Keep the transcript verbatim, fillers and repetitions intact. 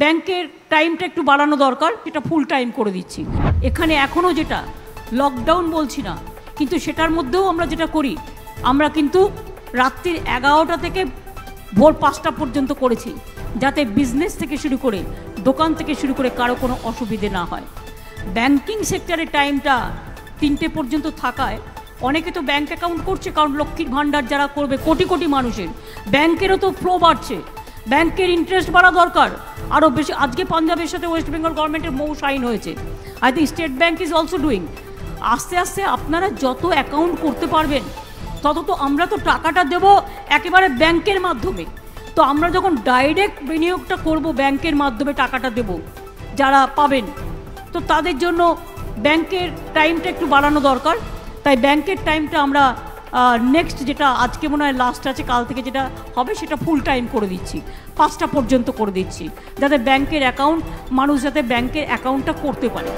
ব্যাংকের টাইমটা একটু বাড়ানো দরকার, সেটা ফুল টাইম করে দিচ্ছি। এখানে এখনো যেটা লকডাউন বলছি না, কিন্তু সেটার মধ্যেও আমরা যেটা করি, আমরা কিন্তু রাত্রির এগারোটা থেকে ভোর পাঁচটা পর্যন্ত করেছি, যাতে বিজনেস থেকে শুরু করে দোকান থেকে শুরু করে কারো কোনো অসুবিধে না হয়। ব্যাংকিং সেক্টরের টাইমটা তিনটে পর্যন্ত থাকায় অনেকে তো ব্যাংক অ্যাকাউন্ট করছে, কারণ লক্ষ্মীর ভাণ্ডার যারা করবে কোটি কোটি মানুষের, ব্যাংকেরও তো ফ্লো বাড়ছে, ব্যাংকের ইন্টারেস্ট বাড়া দরকার আরও বেশি। আজকে পাঞ্জাবের সাথে ওয়েস্ট বেঙ্গল গভর্নমেন্টের মৌ সাইন হয়েছে, I think State Bank is also doing. আস্তে আস্তে আপনারা যত অ্যাকাউন্ট করতে পারবেন তত, তো আমরা তো টাকাটা দেবো একেবারে ব্যাংকের মাধ্যমে, তো আমরা যখন ডাইরেক্ট বিনিয়োগটা করব ব্যাংকের মাধ্যমে টাকাটা দেব যারা পাবেন, তো তাদের জন্য ব্যাংকের টাইমটা একটু বাড়ানো দরকার। তাই ব্যাংকের টাইমটা আমরা নেক্সট যেটা আজকে মনে হয় লাস্ট আছে, কাল থেকে যেটা হবে সেটা ফুল টাইম করে দিচ্ছি, পাঁচটা পর্যন্ত করে দিচ্ছি, যাতে ব্যাংকের অ্যাকাউন্ট মানুষ যাতে ব্যাংকের অ্যাকাউন্টটা করতে পারে।